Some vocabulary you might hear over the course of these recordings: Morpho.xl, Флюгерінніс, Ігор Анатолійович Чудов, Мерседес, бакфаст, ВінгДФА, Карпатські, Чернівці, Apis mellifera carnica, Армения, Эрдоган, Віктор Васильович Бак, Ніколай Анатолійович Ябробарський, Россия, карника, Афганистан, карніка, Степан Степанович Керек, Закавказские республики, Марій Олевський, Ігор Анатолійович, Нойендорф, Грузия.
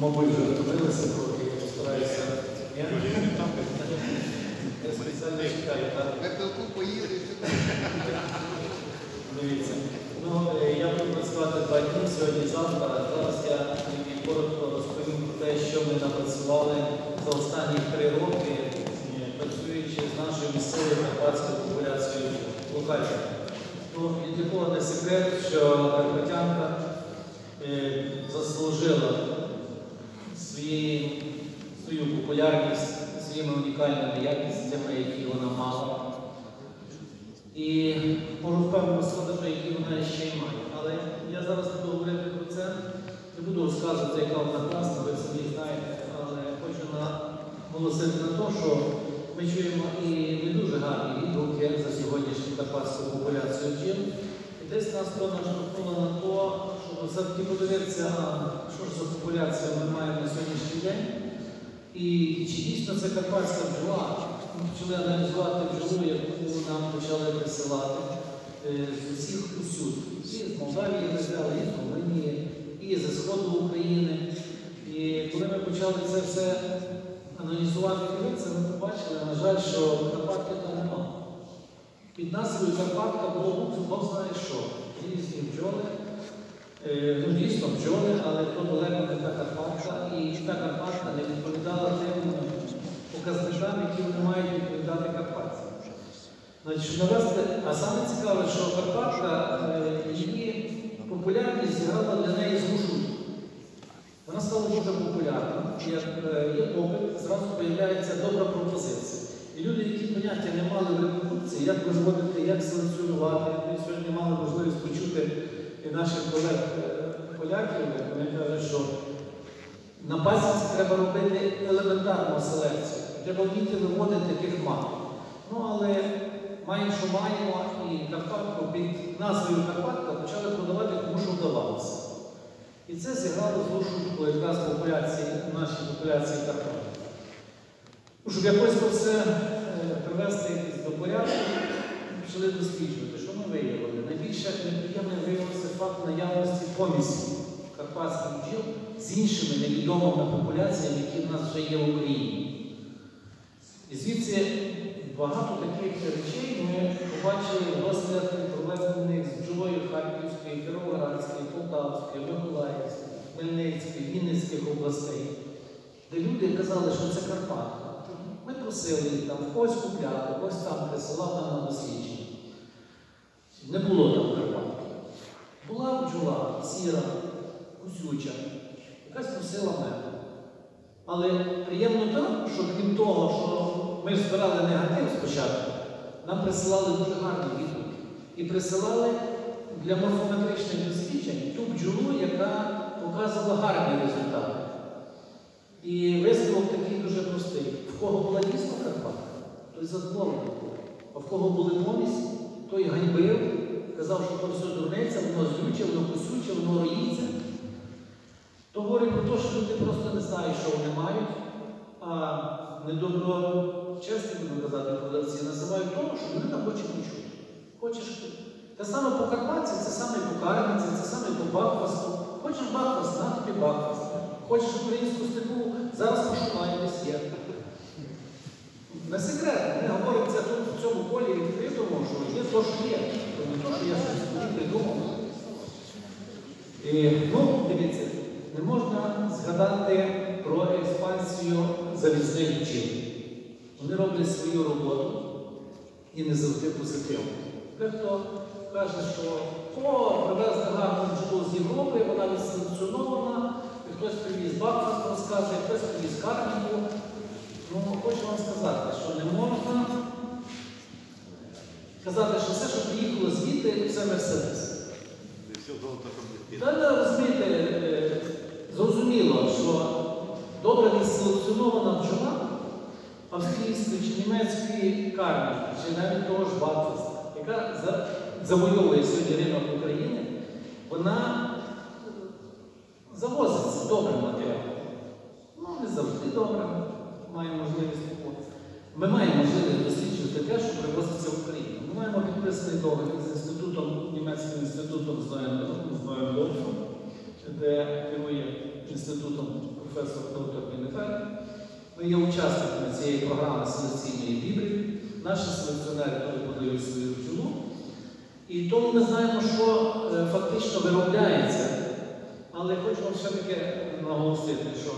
мабуть, вже втомилися трохи, я постараюся. Я спеціально чекаю, так? Пепелку поїли і все. Дивіться. Ну, я буду працювати 2 дні, сьогодні-завтра. Зараз я коротко розповім про те, що ми напрацювали за останні 3 роки, працюючи з нашою місцевою карпатською популяцією локальною. Ну, від якого не секрет, що карпатянка заслужила свою популярність своїми унікальними якостями, які вона мала. І можу впевнено сказати, які вона ще й має. Але я зараз буду говорити про це. Не буду розказувати, яка вона класна, ви самі знаєте, але хочу наголосити на те, що ми чуємо і не дуже гарні відгуки за сьогоднішню карпатську популяцію бджіл. І десь нас то наштовхнуло на то, щоб все-таки подивитися, що ж за популяція ми маємо на сьогоднішній день. І чи дійсно це карпатська бджола? Ми почали аналізувати бджолу, яку нам почали присилати з усіх усюди. І з Молдавії визвали, і з Волині, і зі Сходу України. І коли ми почали це все аналізувати, ми побачили, на жаль, що Карпатки там немає. Під назвою Карпатка було, хто знає що. Різні бджоли, ну дійсно бджоли, але то далеко не та Карпатка. І та Карпатка не відповідала тим показникам, які вони мають відповідати Карпатці. А саме цікаве, що Карпатка, її популярність зіграла для неї змушую. Вона стала дуже популярна. Як є попит, зразу з'являється добра пропозиція. І люди, які поняття не мали в репродукції, як розводити, як селекціонувати. Ми сьогодні мали можливість почути наших колег поляків, вони кажуть, що на базі треба робити елементарну селекцію. Треба вміти виводити тих мак. Ну, але маємо, що маємо, і Карпатку під назвою Карпатка почали продавати, тому що вдавалося. І це зіграло злошу шутку якраз в нашій популяції Карпатки. Щоб якось це все привести до порядку, почали досліджувати, що ми виявили. Найбільше неприємним виявився факт наявності помісів карпатських бджіл з іншими невідомими популяціями, які в нас вже є в Україні. І звідси багато таких речей ми побачили в розслідних проведених з бджолою Харківської, Кіровоградської, Полтавської, Миколаївської, Хмельницької, Вінницьких областей, де люди казали, що це Карпатка. Ми просили їх там когось купляти, когось там присилав нам на дослідження. Не було там Карпатки. Була бджола, сіра, кусюча, якась просила мене. Але приємно так, що крім того, що ми збирали негатив спочатку, нам присилали дуже гарні відгуки. І присилали для морфометричних досліджень ту бджолу, яка показувала гарні результати. І висновок такий дуже простий. В кого була дійсно Карпатка, той задоволений був. А в кого були помісі, той ганьбив, казав, що то все дурниця, воно злюче, воно кусюче, воно роїться. То говорить про те, що люди просто не знають, що вони мають, а недоброчесні, буду казати, продавці називають того, що людина хоче почути. Хочеш купити. Те саме по Карпатці, це саме по карниці, це саме по бакфасту. Хочеш бакфаст, на тобі бакфаст. Хочеш українську степу, зараз пошукаю десь є. Не секрет, не говорить це тут, в цьому полі відкритому, що є то, що є. Тобто не то, що я щось придумав. Ну, дивіться, не можна згадати про експансію залізних бджіл. Вони роблять свою роботу і не завжди позитивно. Дехто каже, що о, привезли гарну бджолу з Європи, вона відселекціонована, хтось привіз бакфаст, розказує, хтось привіз карнику. Ну, хочу вам сказати, що не можна казати, що все, що приїхало звідти, це Мерседес. Та, розумієте, зрозуміло, що добре відселекціонована бджола австрійської чи німецької карники, чи навіть того ж бакфаста, яка завойовує сьогодні ринок України, вона завозиться добрим матеріалом. Ну, не завжди добре. Ми маємо можливість досліджувати те, що привозиться в Україну. Ми маємо підписаний договір з інститутом, німецьким інститутом з Нойендорфом, де керує інститутом спецавтотерпінефект. Ми є учасниками цієї програми селекційної гібриди. Наші селекціонери теж подають свою бджолу. І тому ми знаємо, що фактично виробляється. Але хочу вам все-таки наголосити, що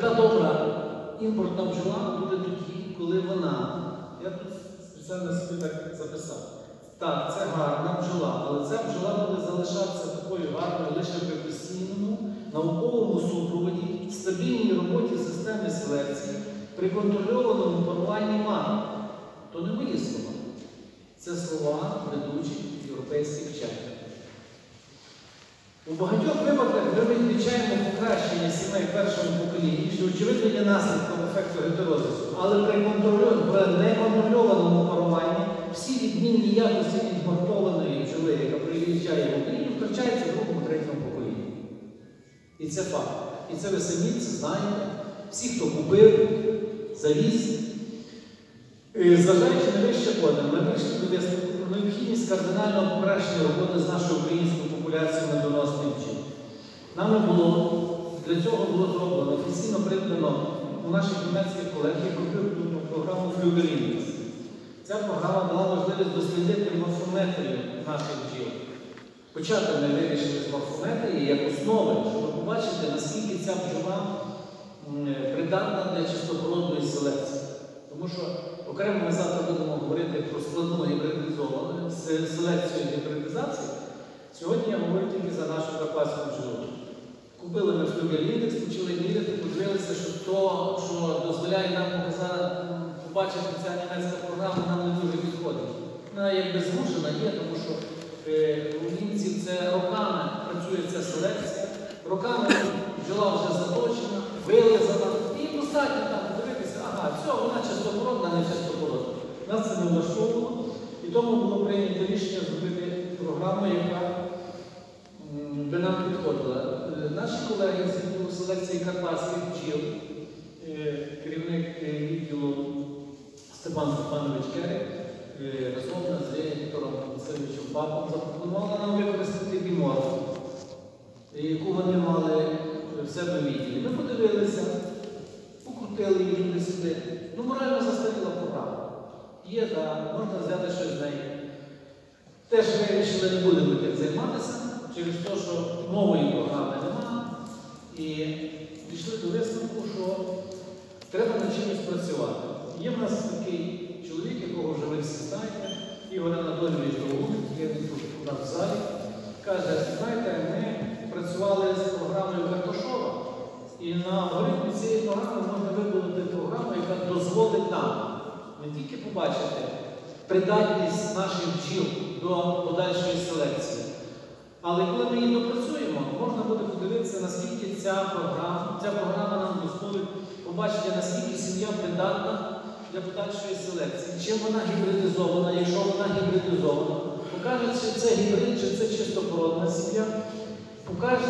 та добра імпортна бджола буде тоді, коли вона, я тут спеціально собі так записав, так, це гарна бджола, але ця бджола буде залишатися такою гарною лише при постійному науковому супроводі, стабільній роботі системи селекції, при контрольованому паруванні марок. То не мої слова. Це слова ведучих європейських вчених. У багатьох випадках ми відмічаємо покращення сімей першого покоління, що очевидно є наслідком ефекту гетерозису, але при неконтрольованому паруванні всі відмінні якості імпортованої бджоли, яка приїжджає в Україну, втрачається в другому-третьому поколінні. І це факт. І це ви самі це знаєте. Всі, хто купив, завіз. Зважаючи на вище коди, ми прийшли до висновку про необхідність кардинального покращення роботи з нашою українською популяцією медоносних бджіл. Нами було, для цього було зроблено, офіційно придбано у наших німецьких колег комп'ютерну програму «Флюгерінніс». Ця програма дала можливість дослідити морфометрію наших бджіл. Спочатку ми вирішили з морфометрії як основи, щоб побачити, наскільки ця бджола придатна для чистопородної селекції. Тому що окремо ми завтра будемо говорити про складну гібридизовану селекцію гібридизації. Сьогодні я говорю тільки за нашу карпатську бджолу. Купили ми флюгеріндекс, почали міряти, подивилися, що то, що дозволяє нам побачити, що ця німецька програма нам не дуже підходить. Вона якби змушена є, тому що у німців це роками працює ця селекція, роками бджола вже заточена, вилизана, і достатньо там подивитися, ага, все, вона чистопородна, не чистопородна. Нас це не влаштовувало, і тому було прийнято рішення зробити програму, яка би нам підходила. Наші колеги з відділу селекції карпатських бджіл, керівник відділу Степан Степанович Керек, разом з Віктором Васильовичем Баком запропонували нам використати біморфу, яку вони мали в себе в відділі. Ми подивилися, покрутили її не сюди. Ну, морально застаріла програма. Є, так, можна взяти щось з неї. Теж вирішили, не будемо тим займатися, через те, що нової програми немає. І дійшли до висновку, що треба над чимось працювати. Є в нас такий чоловік, якого вже ви всі знаєте, Ігор Анатолійович я у нас в залі, каже, знаєте, ми працювали з програмою Картошова, і на алгоритмі цієї програми можна вибудувати програму, яка дозволить нам не тільки побачити придатність наших бджіл до подальшої селекції. Але коли ми її допрацюємо, можна буде подивитися, наскільки ця програма нам дозволить побачити, наскільки сім'я придатна для подальшої селекції. Чим вона гібридизована, якщо вона гібридизована, покаже, чи це гібрид, чи це чистопородна сім'я, покаже,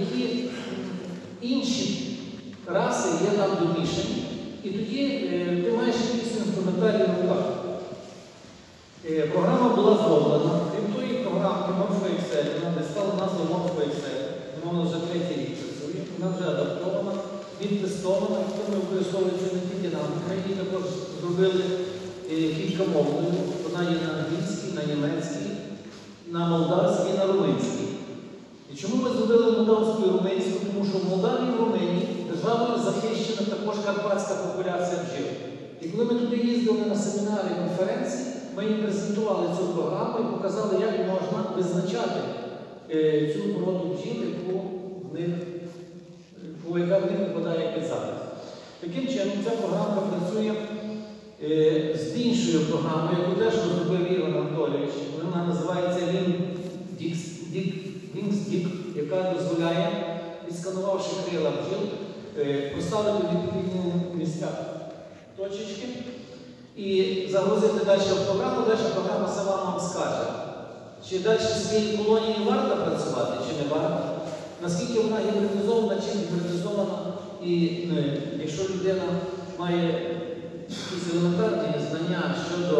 які інші раси є там домішані. І тоді ти маєш якісь інструментарні руках. Програма була зроблена, крім тої програми Morpho.xl, вона стала назвою Morpho.xl, вона вже третій рік працює, вона вже адаптована, відтестована, ми використовується не тільки нам, ми її також зробили кількомовною, вона є на англійській, на німецькій, на молдавській, на румунській. І чому ми зробили молдавську і румунську? Тому що в Молдавії і Румунії державою захищена також карпатська популяція бджіл. І коли ми туди їздили на семінари, конференції, ми їм презентували цю програму і показали, як можна визначати цю породу бджіл, яка в них випадає під захист. Таким чином, ця програма працює з іншою програмою, яку теж розробив Ігор Анатолійович. Вона називається «ВінгДФА», яка дозволяє, відсканувавши крила бджіл, поставити в відповідні місця точечки. І загрузити далі в програму, далі програма сама нам скаже, чи далі в своїй колонії варто працювати, чи не варто, наскільки вона гібридизована, чи не гібридизована. І якщо людина має якісь елементарні знання щодо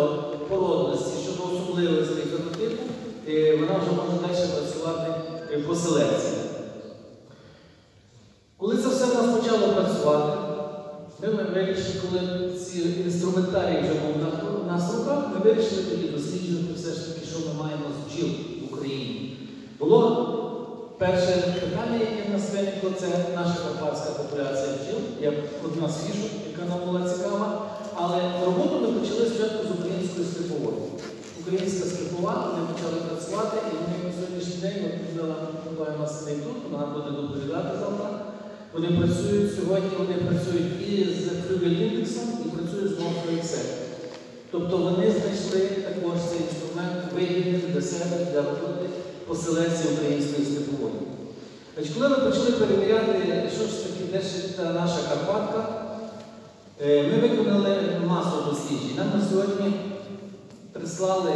породності, щодо особливостей фенотипу, вона вже може далі працювати по селекції. почало працювати. Ми вирішили, коли ці інструментарії вже були в нас в руках, ми вирішили тоді досліджувати все ж таки, що ми маємо з бджіл в Україні. Було перше питання, яке в нас виникло, це наша карпатська популяція бджіл, як одна з фішок, яка нам була цікава. Але роботу ми почали спочатку з української скрипової. Українська скрипова, ми почали працювати, і ми сьогоднішній день, ми відповідала Ніколай Анатолійович, вона буде доповідати завтра. Вони працюють сьогодні, вони працюють і з флюгеліндексом, і працюють з морфоексем. Тобто вони знайшли також цей інструмент вигідний для себе, для роботи поселенців української степової. Коли ми почали перевіряти, що ж таке та наша Карпатка, ми виконали масу досліджень. Нам на сьогодні прислали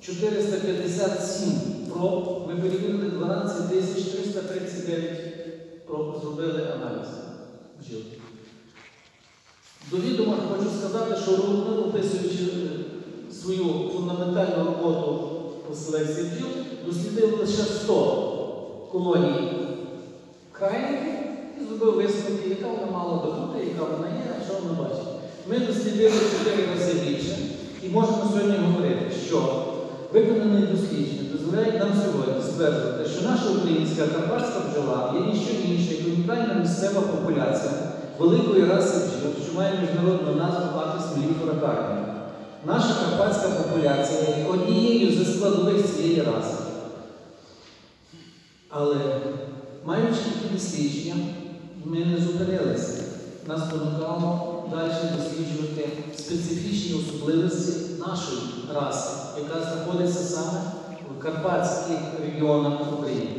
457 проб, ми перевірили 12339 проб, зробили аналіз бджіл. До відома хочу сказати, що ми, описуючи свою фундаментальну роботу по селекції бджіл, дослідили лише 100 колоній крайники і зробив висновки, яка вона мала добути, яка вона є, а що вона бачить. Ми дослідили 4 рази більше і можемо сьогодні говорити, що виконані дослідження дозволяють нам сьогодні стверджувати, що наша українська карпатська бджола є ніщо інше, як унікальна місцева популяція великої раси бджіл, що має міжнародну назву Apis mellifera carnica. Наша карпатська популяція є однією зі складових цієї раси. Але, маючи такі дослідження, ми не зупинилися. Нас спонукало далі досліджувати специфічні особливості нашої раси, яка знаходиться саме в карпатських регіонах України.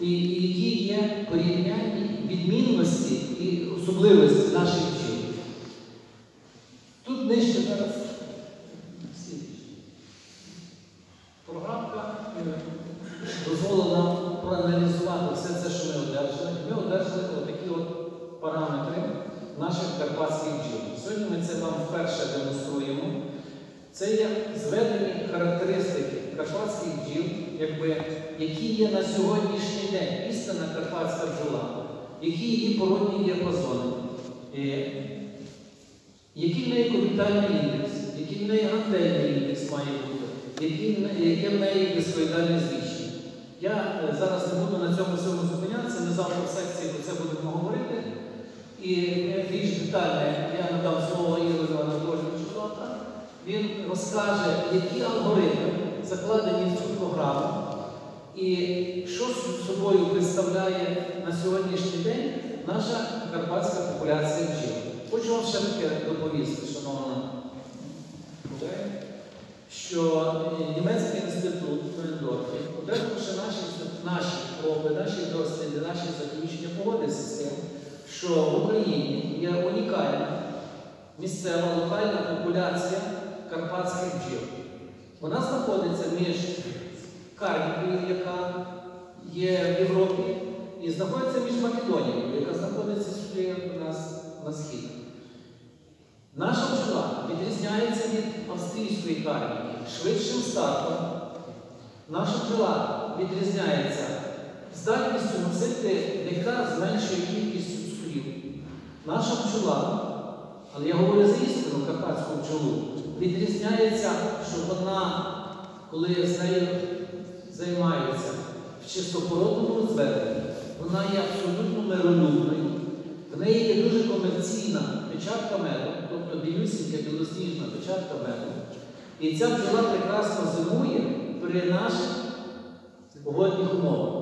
І які є порівнянні відмінності і особливості наших бджіл. Тут нижче зараз програмка дозволила нам проаналізувати все це, що ми одержали. Ми одержали отакі от параметри наших карпатських бджіл. Сьогодні ми це вам вперше демонструємо. Це є зведені характеристики карпатських бджіл, які є на сьогоднішній день істинна карпатська бджола, які її породні діапазони, який в неї ковітальний індекс, який в неї антенний індекс має бути, яке в неї дискоїдальне зріщення. Я зараз не буду на цьому всьому зупинятися, ми завтра в секції про це будемо говорити. І більш детально я надам слово Ігору Анатолійовичу Чудова. Він розкаже, які алгоритми закладені в цю програму і що собою представляє на сьогоднішній день наша карпатська популяція бджіл. Хочу вам ще таке доповісти, шановна, що німецький інститут в Нюрнберзі, одержавши наші проби, наші досліди, наші заключення, погодився з тим, що в Україні є унікальна місцева локальна популяція карпатських бджіл. Вона знаходиться між Карнікою, яка є в Європі, і знаходиться між Македонією, яка знаходиться сюди у нас на схід. Наша бджола відрізняється від австрійської карніки швидшим стартом. Наша бджола відрізняється здатністю носити дика з меншою кількістю цукрів. Наша бджола, але я говорю за істину карпатську бджолу, відрізняється, що вона, коли з нею займається в чистопородному розведенні, вона є абсолютно миролюбною. В неї є дуже комерційна печатка меду, тобто білюсінька білосніжна печатка меду. І ця бджола прекрасно зимує при наших погодних умовах.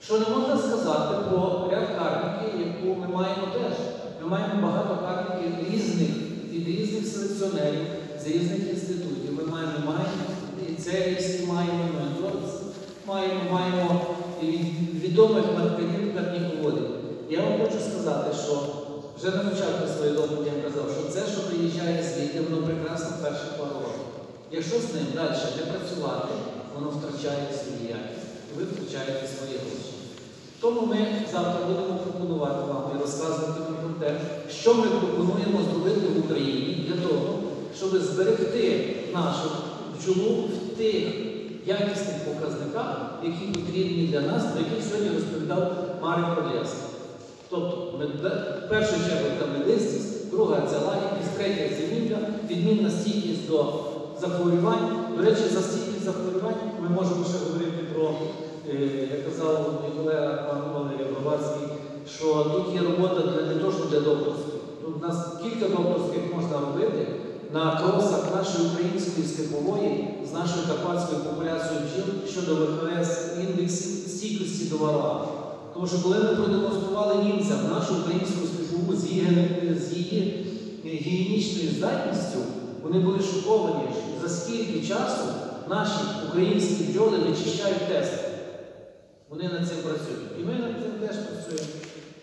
Що не можна сказати про ряд карників, яку ми маємо теж. Ми маємо багато карників різних, від різних селекціонерів, з різних інститутів. Ми маємо і церківські, маємо методиці, маємо відомих маркерів карніководів. Я вам хочу сказати, що вже на початку своєї доповіді я казав, що це, що приїжджає з ліки, воно прекрасно перші пару років. Якщо з ним далі не працювати, воно втрачає свою якість, і ви втрачаєте свої гроші. Тому ми завтра будемо пропонувати вам і розказувати вам про те, що ми пропонуємо зробити в Україні для того, щоб зберегти нашу бджолу в тих якісних показниках, які потрібні для нас, про яких сьогодні розповідав Марій Олевський. першу чергу це медистість, друга це лагідність, третя це зіміння, відмінна стійкість до захворювань. До речі, за стійкість захворювань ми можемо ще говорити про, як казав Ніколай Анатолійович Ябробарський, що тут є робота не то, що для докторських. Тут у нас кілька докторських можна робити на кросах нашої української степової з нашою карпатською популяцією жінок щодо ВХС індексів стійкості до варварів. Тому що коли ми продемонстрували німцям нашу українську степову з її гігієнічною здатністю, вони були шоковані, за скільки часу наші українські бджоли вичищають тести. Вони над цим працюють. І ми над цим теж працюємо.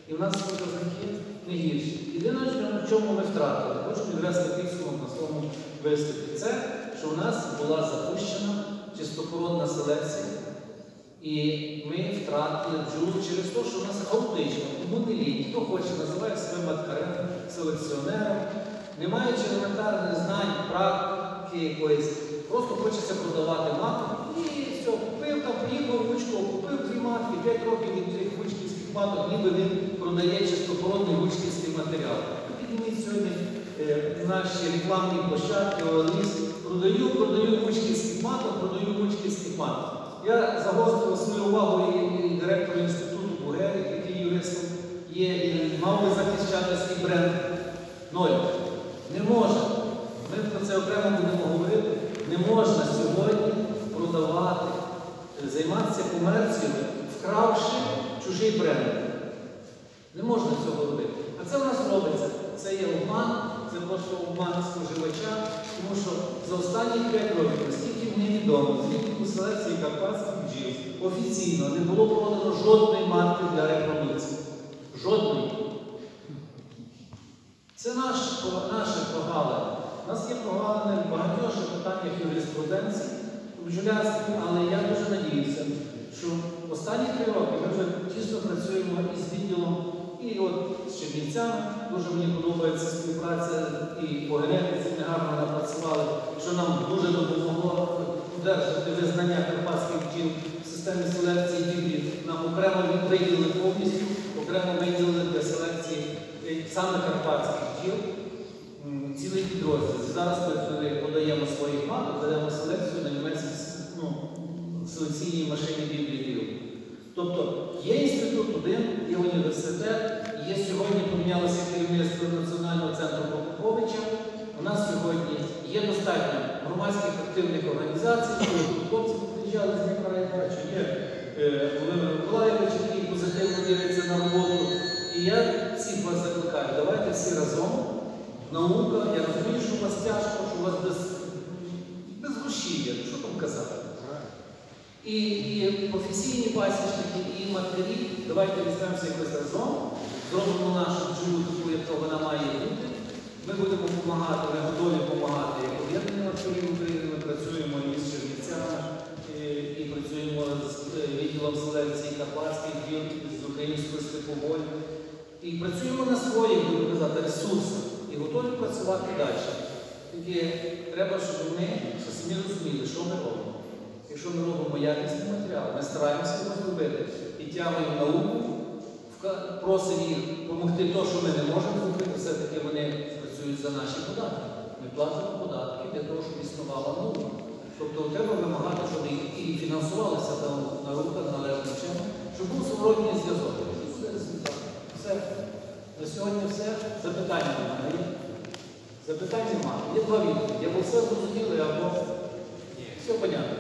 І в нас показники не гірші. Єдине, в чому ми втратили, хочу підвести підсумок на своєму виступі, це, що в нас була запущена чистокровна селекція. І ми втратили бджоли через те, що в нас хаотично, моделі, хто хоче, називає себе маткарем, селекціонером, не маючи елементарних знань, практики якоїсь, просто хочеться продавати матку. І все, купив там, приїхав ручку, купив 3 матки, 5 років від 3 ручківських маток, ніби він продає чистопородний ручківський матеріал. Підніміть сьогодні наші рекламні площадки, ОЛІС, продаю ручківських маток, продаю ручківських маток. Я загострив свою увагу і директору інституту Бугерик, який юристом є, мав би захищати свій бренд. 0. Не можна, ми про це окремо будемо говорити, не можна сьогодні продавати, займатися комерціями, вкравши чужий бренд. Не можна цього робити. А це в нас робиться. Це є обман, це просто обман споживача, тому що за останні 5 років, наскільки мені відомо, звідки у селекції карпатських бджіл офіційно не було продано жодної марки для рекламівців. Жодної. Це наше прогалення. У нас є прогалення в багатьох питаннях юриспруденції, в бджолярстві, але я дуже надіюся, що останні 3 роки ми вже тісно працюємо і з відділом, і от з чернівцями. Дуже мені подобається співпраця і по генетиці ми гарно напрацювали, що нам дуже допомогло удержати визнання карпатських бджіл в системі селекції тільки. Нам окремо виділили повністю, окремо виділили для селекції саме карпатських бджіл, цілий підрозділ. Зараз ми подаємо своїх маток, даємо селекцію на німецькій селекційній машині бібліотеки. Тобто є інститут один, є університет, є сьогодні помінялося керівництво Національного центру Прокоповича. У нас сьогодні є достатньо громадських активних організацій, хлопці приїжджали з Ніколаєва, чи є Володимир Миколаєвич, який позитивно дивиться на роботу. І я всіх вас закликаю, давайте всі разом. Наука, я розумію, що у вас тяжко, що у вас без гроші є, що там казати. І офіційні пасічники, і матері, давайте візьмемося якось разом, зробимо нашу бджолу таку, як вона має бути. Ми будемо допомагати, ми готові допомагати, як об'єднання авторів України, ми працюємо із Чернівцями, і працюємо з відділом селекції карпатських бджіл, з українською степовою. І працюємо на своїх, будемо казати, ресурсах, і готові працювати далі. Тільки треба, щоб вони самі розуміли, що ми робимо. Якщо ми робимо якісний матеріал, ми стараємося його зробити, підтягуємо науку, просимо їх допомогти те, що ми не можемо зробити, все-таки вони працюють за наші податки. Ми платимо податки для того, щоб існувала наука. Тобто треба вимагати, щоб і фінансувалася наука належним чином, щоб був зворотній зв'язок. Все. На сьогодні все. Запитання немає. Запитання немає. Є 2 відповіді. Або все зрозуміли, або все понятно.